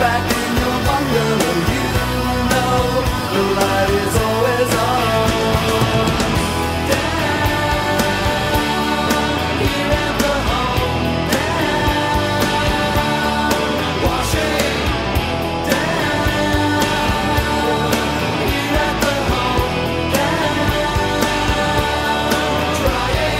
back in your wonder, and you know the light is always on. Down here at the home, down washing, down here at the home, down trying.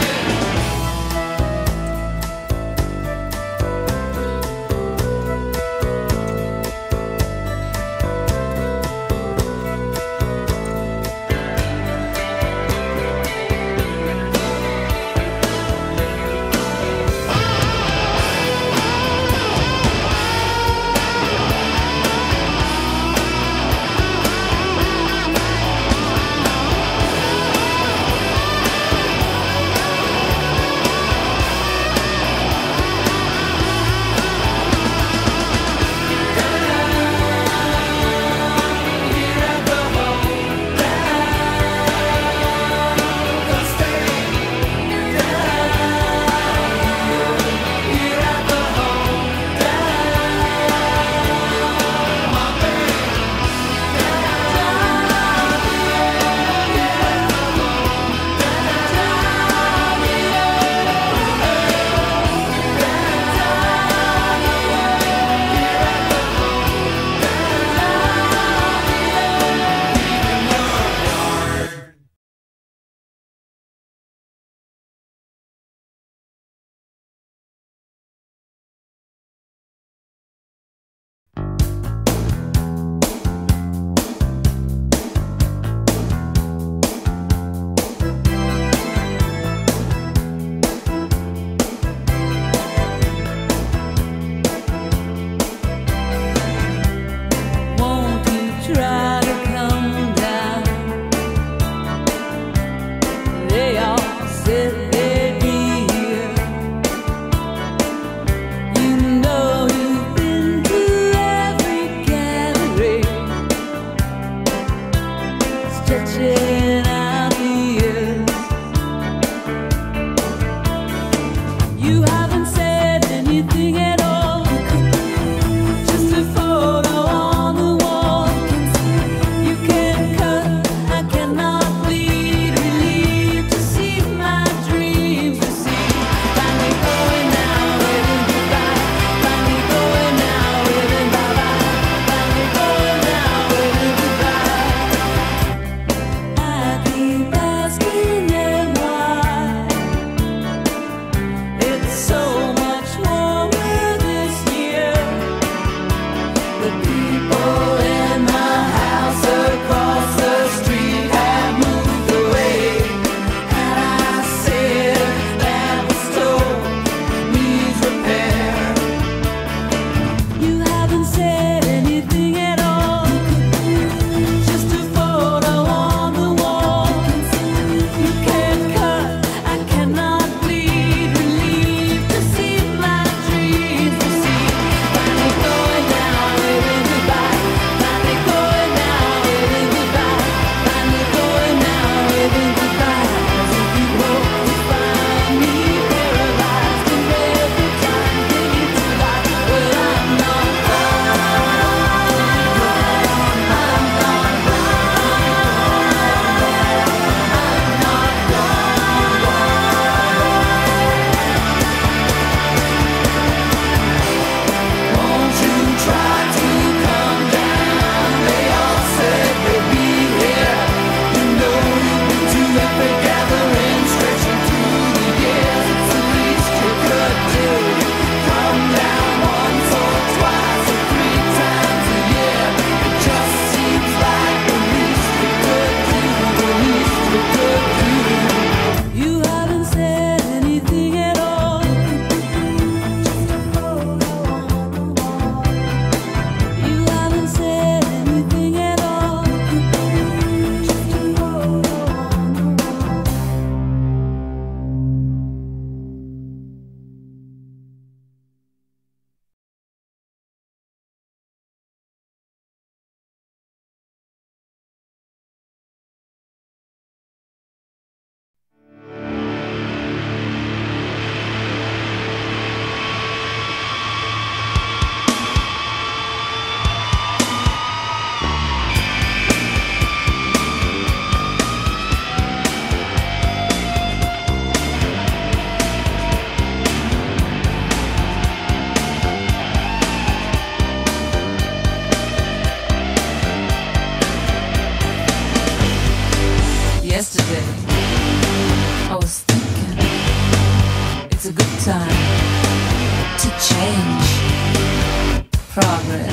progress.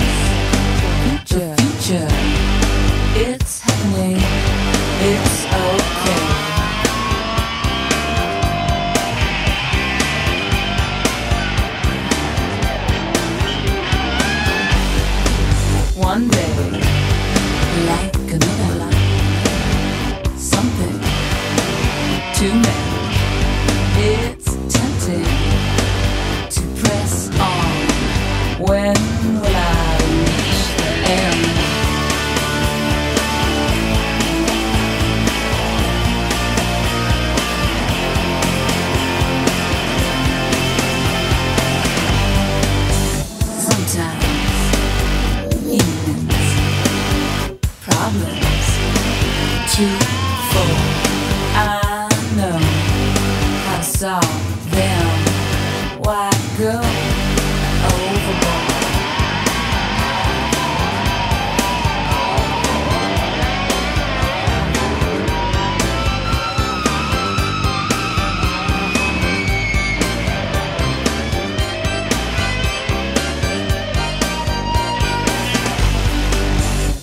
The future, it's happening, it's okay. One day, like another life, something to make. It's tempting to press on. When will I reach the end? Problems to fall. I know how to solve them. Why go overboard?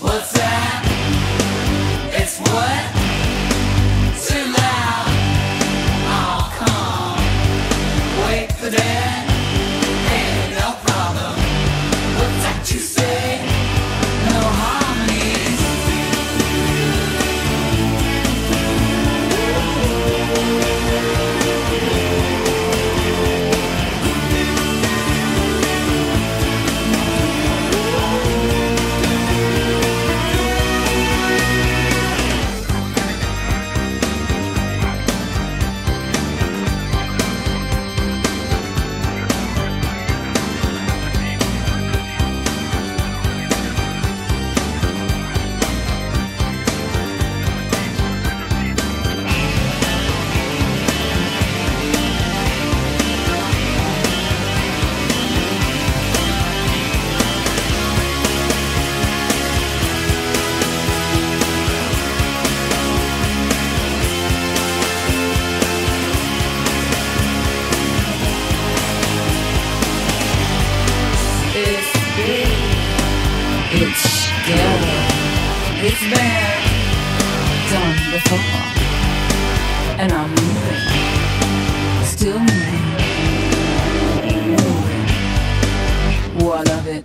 What's that? What? Too loud. I'll come. Wait for that. Hey, no problem. What's that you say? No harmonies. It's good, it's bad, done before, and I'm moving, still moving, moving. What of it?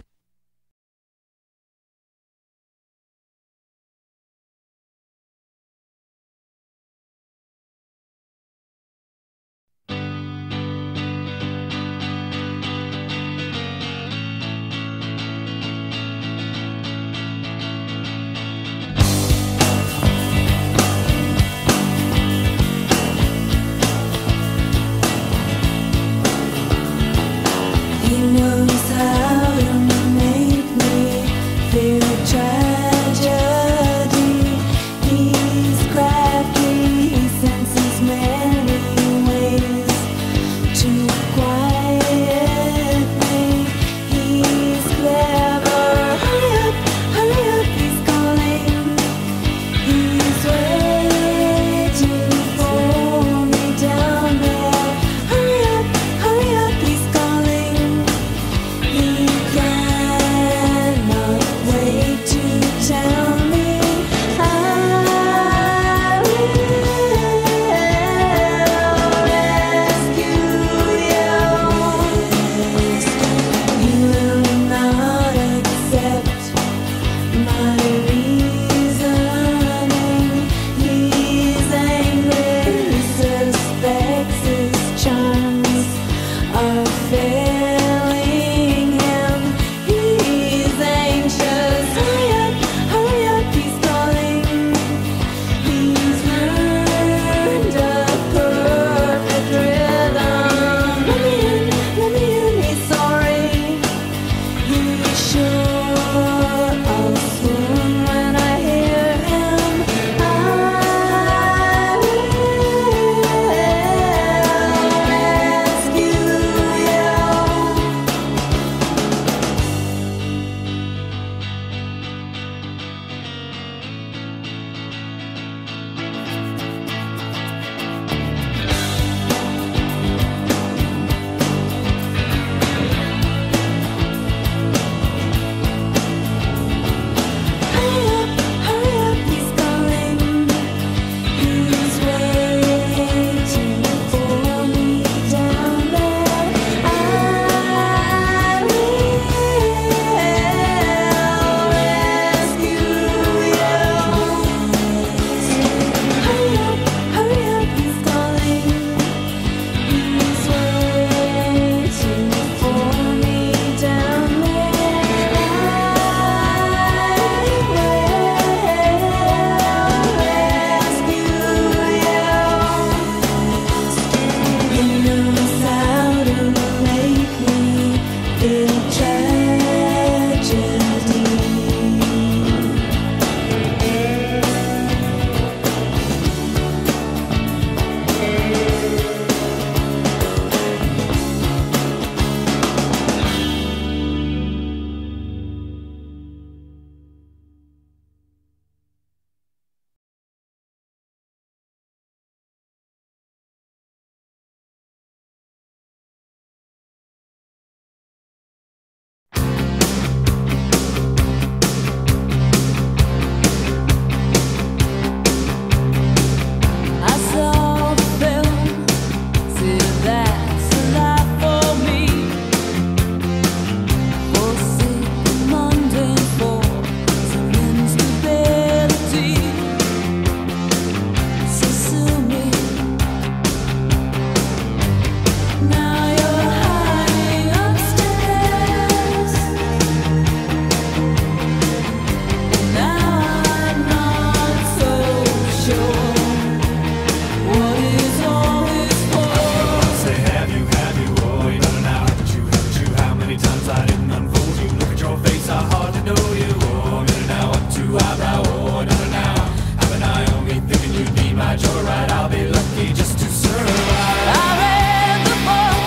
so hard to know you. Oh, middle now, up to eyebrow, oh, another now. Have an eye on me, thinking you'd be my joyride. I'll be lucky just to survive. I read the book,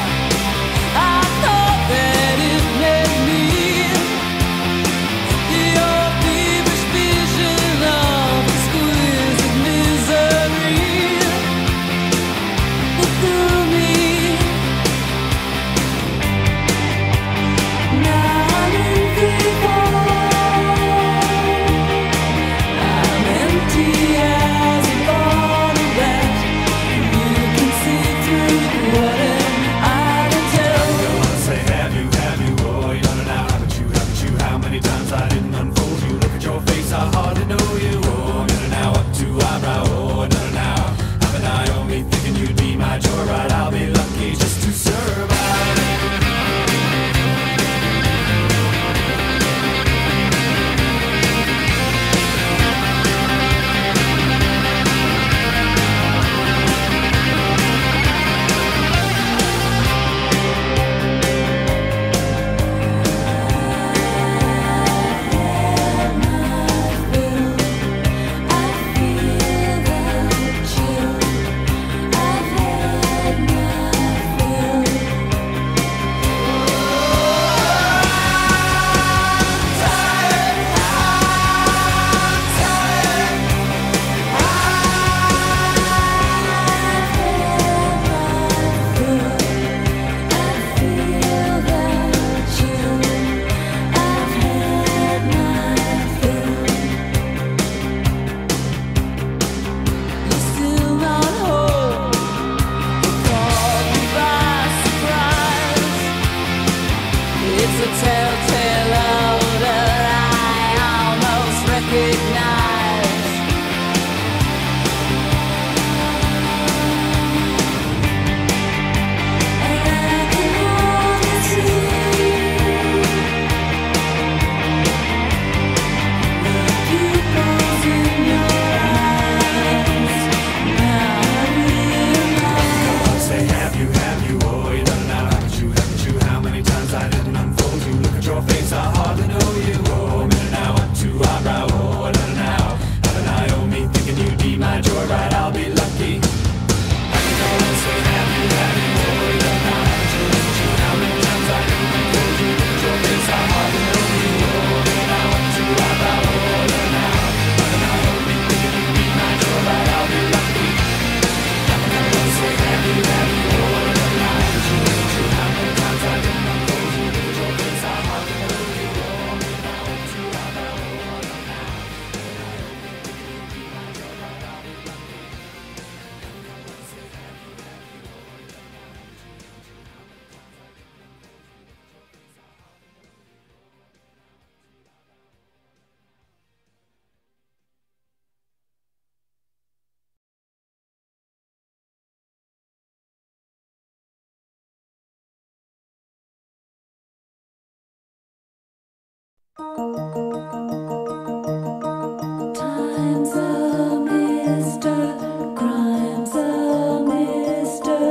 I thought that it made me the old peevish vision of exquisite misery. It threw me. Time's a mister, crime's a mister,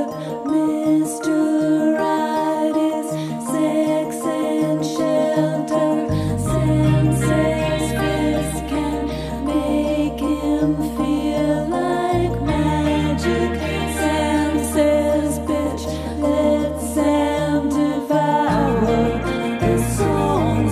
mister right is sex and shelter. Same-sex bliss can make him feel like magic. Sam says, bitch, let Sam devour the songs.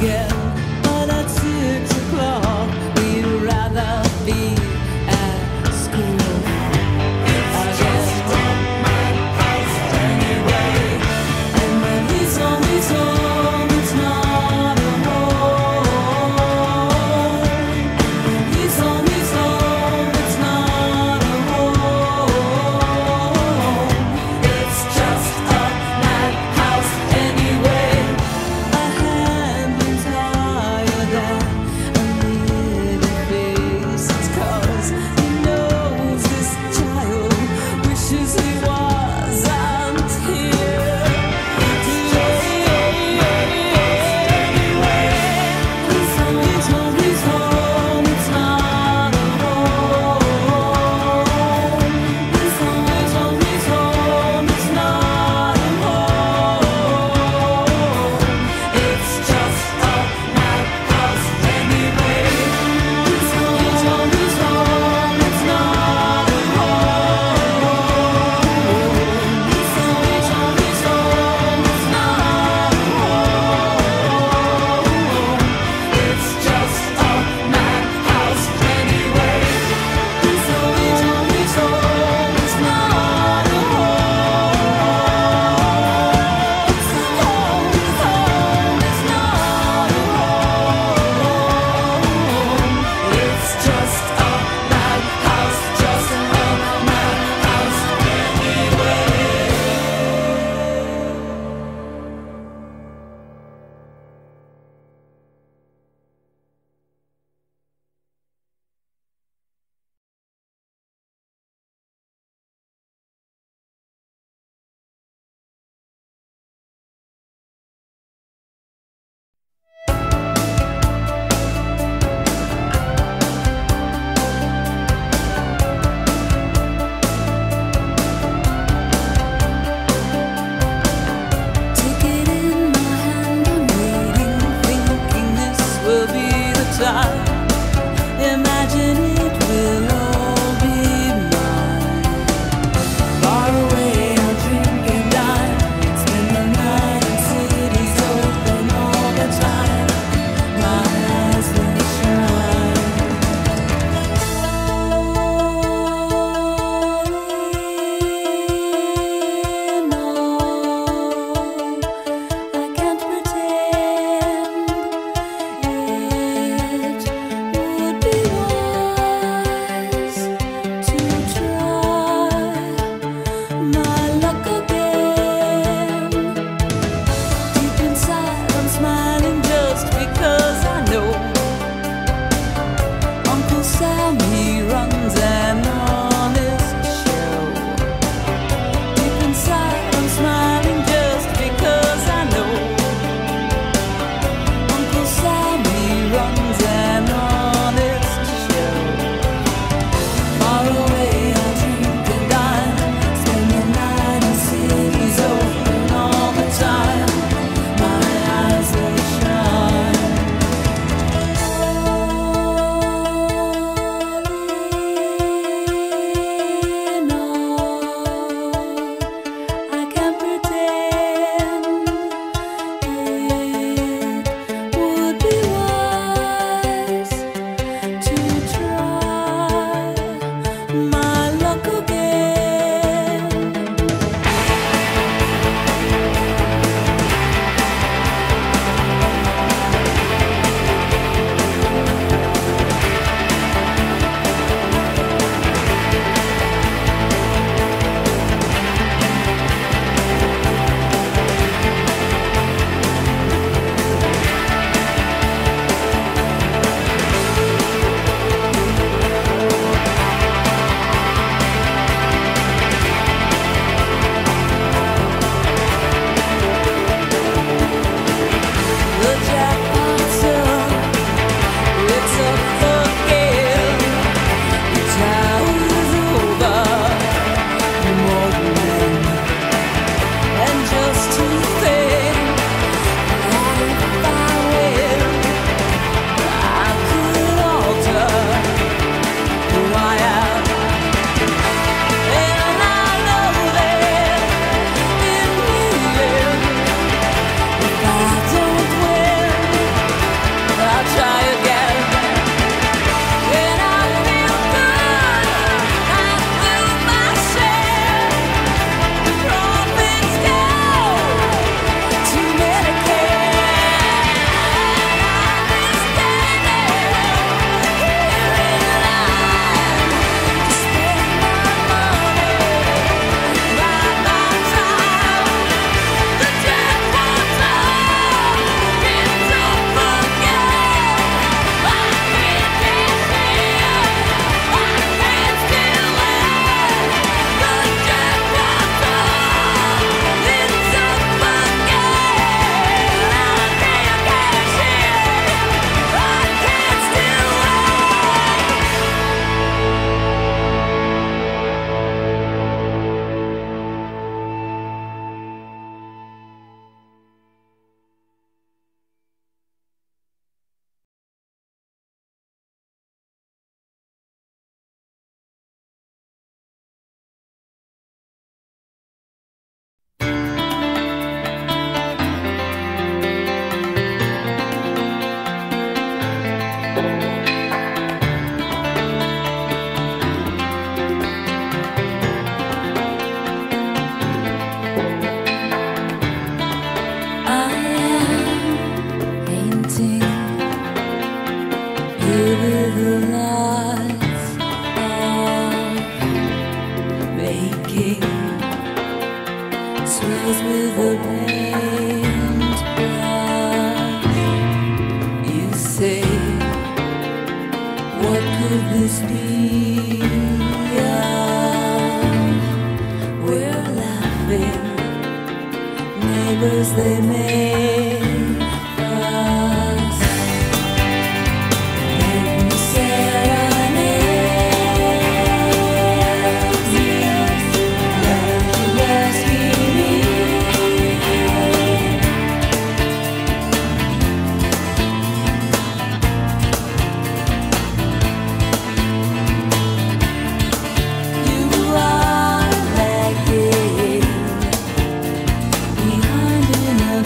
again. But at 6 o'clock, we'd rather be at school. I just want my house anyway. And when he's home, it's not a home. When he's home, it's not a home. It's just my house anyway. I had been tired of unneeded faces, 'cause he knows this child wishes he wasn't here. Anyway, he's home, it's not a home. He's home, it's not a home. It's just my house anyway. He's home, it's not a home. He's home, it's not a home. It's just my house anyway. It's home, it's not a home. It's home, it's not a home. It's just my house, just my house anyway. Take it in my hand, I'm waiting, thinking this will be the time. Imagine it will all be mine. Far away, I'll drink and dine, spend the night in cities open all the time. My eyes will shine. I can't pretend it would be wise to try my luck again. Deep inside, I'm smiling just because I know Uncle Sam, he runs an honest show. Deep inside, I'm smiling just because I know Uncle Sam, he runs an honest show. Far away, I drink and dine, spend the night in cities open all the time. My eyes will shine. All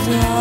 I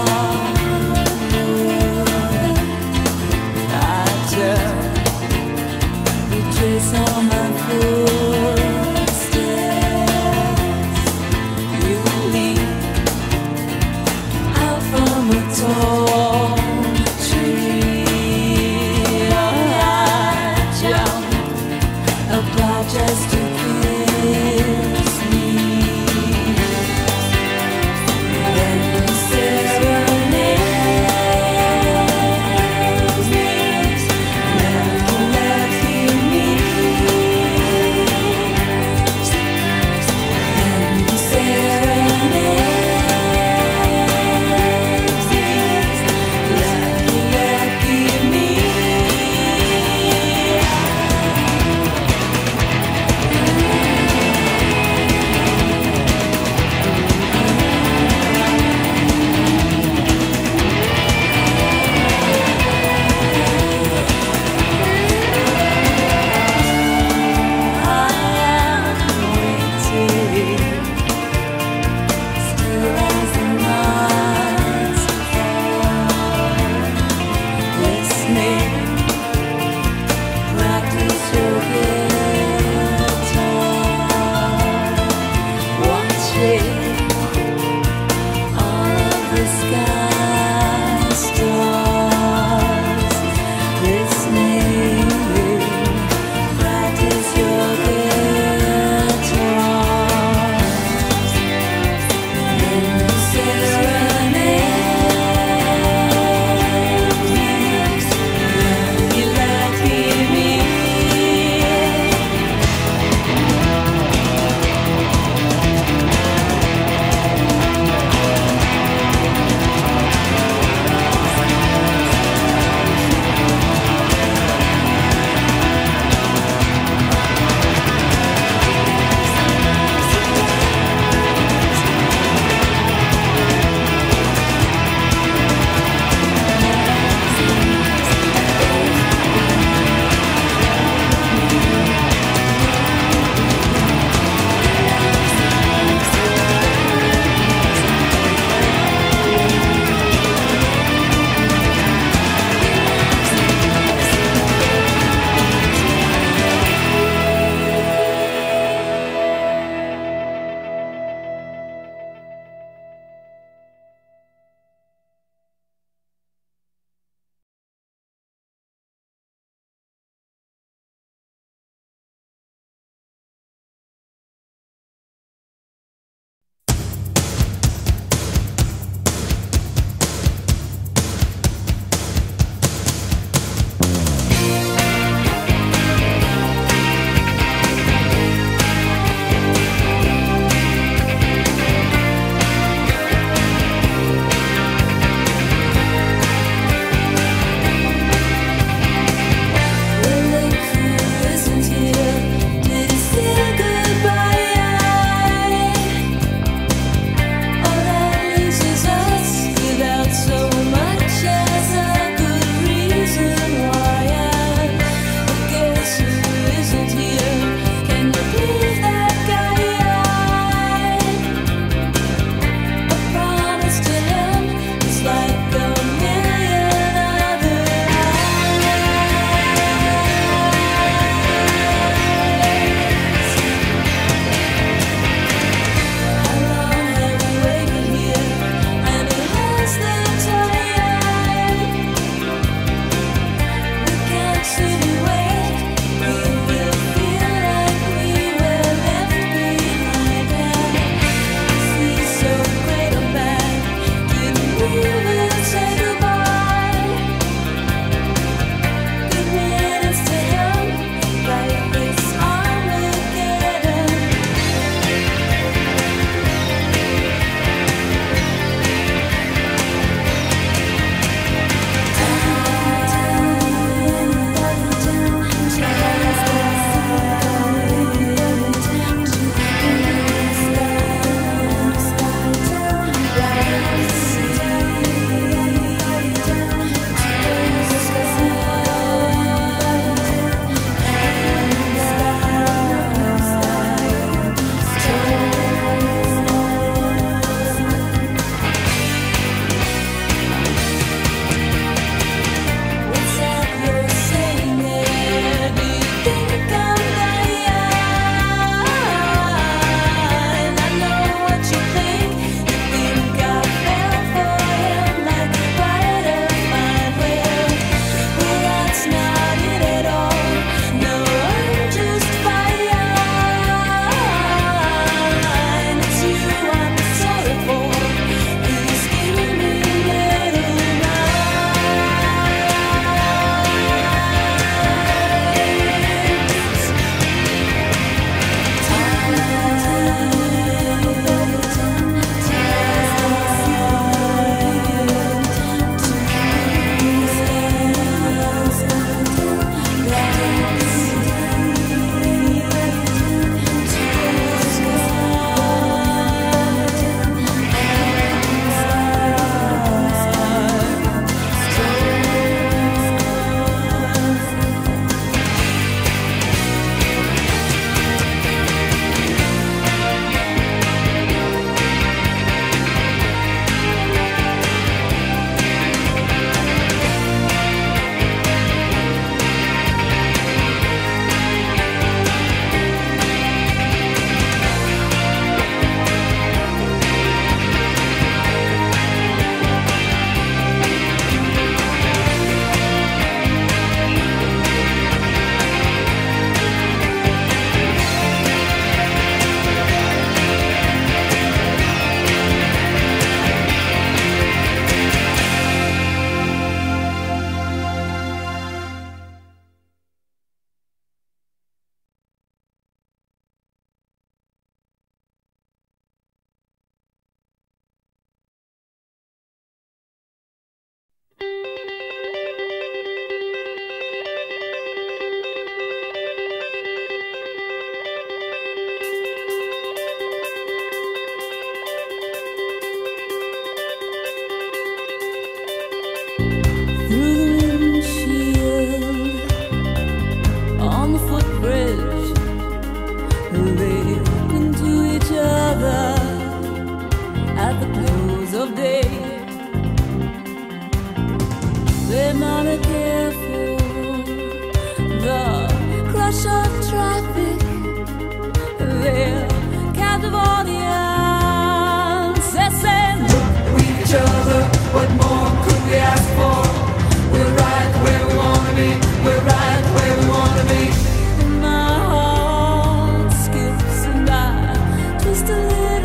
am not here for the crush of traffic. They're captive audience. They say, look, we each other. What more could we ask for? We're right where we want to be. We're right where we want to be. And my heart skips by just a little.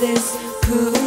this could